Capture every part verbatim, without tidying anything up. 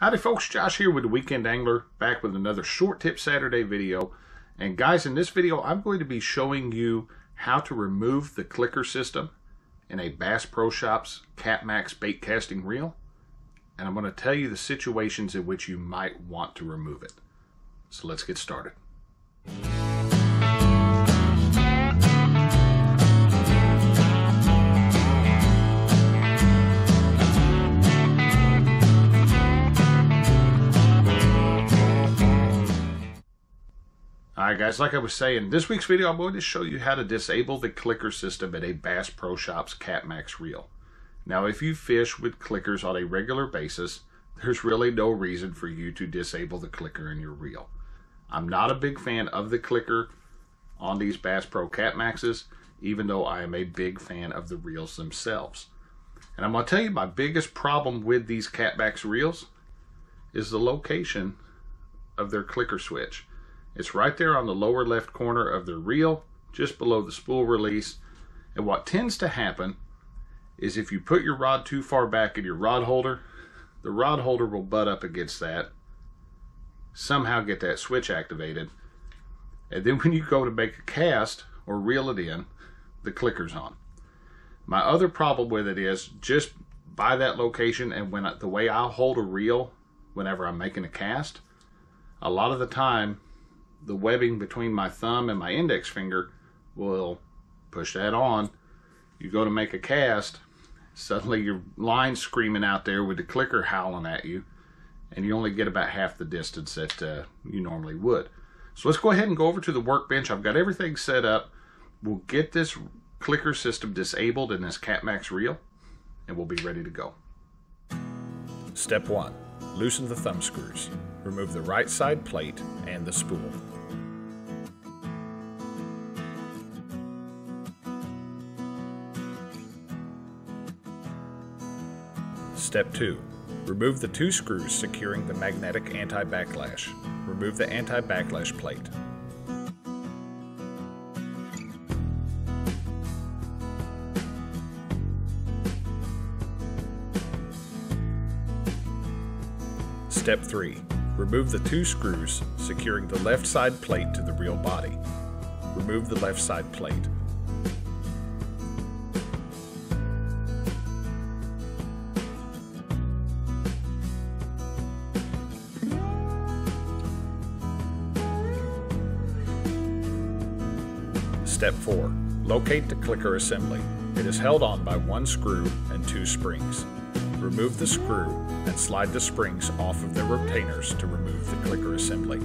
Howdy folks, Josh here with The Weekend Angler, back with another Short Tip Saturday video. And guys, in this video I'm going to be showing you how to remove the clicker system in a Bass Pro Shops CatMaxx bait casting reel. And I'm going to tell you the situations in which you might want to remove it. So let's get started. Alright guys, like I was saying, this week's video I'm going to show you how to disable the clicker system at a Bass Pro Shops CatMaxx reel. Now if you fish with clickers on a regular basis, there's really no reason for you to disable the clicker in your reel. I'm not a big fan of the clicker on these Bass Pro CatMaxxes, even though I am a big fan of the reels themselves. And I'm going to tell you my biggest problem with these CatMaxx reels is the location of their clicker switch. It's right there on the lower left corner of the reel, just below the spool release. And what tends to happen is if you put your rod too far back in your rod holder, the rod holder will butt up against that, somehow get that switch activated, and then when you go to make a cast or reel it in, the clicker's on. My other problem with it is just by that location and when I, the way I hold a reel whenever I'm making a cast, a lot of the time the webbing between my thumb and my index finger will push that on. You go to make a cast, suddenly your line's screaming out there with the clicker howling at you, and you only get about half the distance that uh, you normally would. So let's go ahead and go over to the workbench. I've got everything set up. We'll get this clicker system disabled in this CatMaxx reel, and we'll be ready to go. Step one, loosen the thumb screws. Remove the right side plate and the spool. Step two. Remove the two screws securing the magnetic anti-backlash. Remove the anti-backlash plate. Step three. Remove the two screws securing the left side plate to the reel body. Remove the left side plate. Step four. Locate the clicker assembly. It is held on by one screw and two springs. Remove the screw and slide the springs off of the retainers to remove the clicker assembly.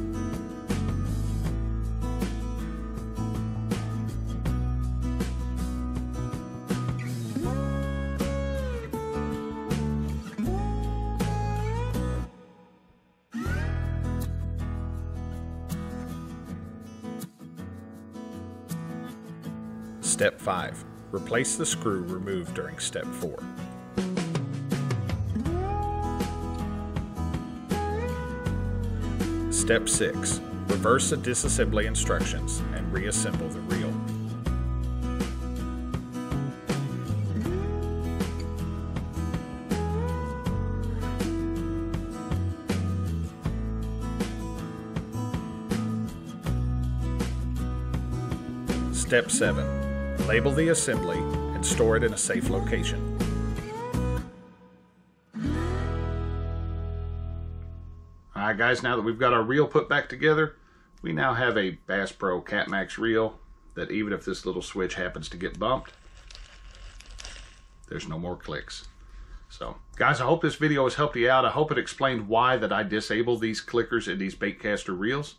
Step five. Replace the screw removed during step four. Step six. Reverse the disassembly instructions and reassemble the reel. Step seven. Label the assembly and store it in a safe location. Alright guys, now that we've got our reel put back together, we now have a Bass Pro CatMaxx reel that even if this little switch happens to get bumped, there's no more clicks. So guys, I hope this video has helped you out. I hope it explained why that I disable these clickers in these baitcaster reels.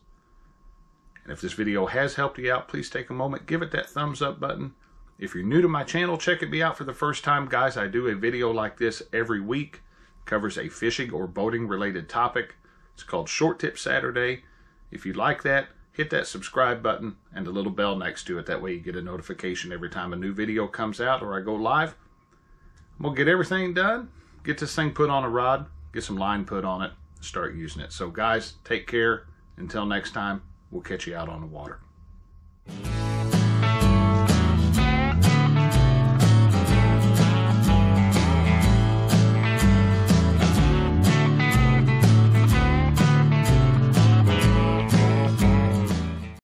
And if this video has helped you out, please take a moment, give it that thumbs up button. If you're new to my channel, check me out for the first time. Guys, I do a video like this every week. It covers a fishing or boating related topic. It's called Short Tip Saturday. If you like that, hit that subscribe button and the little bell next to it. That way you get a notification every time a new video comes out or I go live. I'm going to get everything done, get this thing put on a rod, get some line put on it, start using it. So guys, take care. Until next time, we'll catch you out on the water.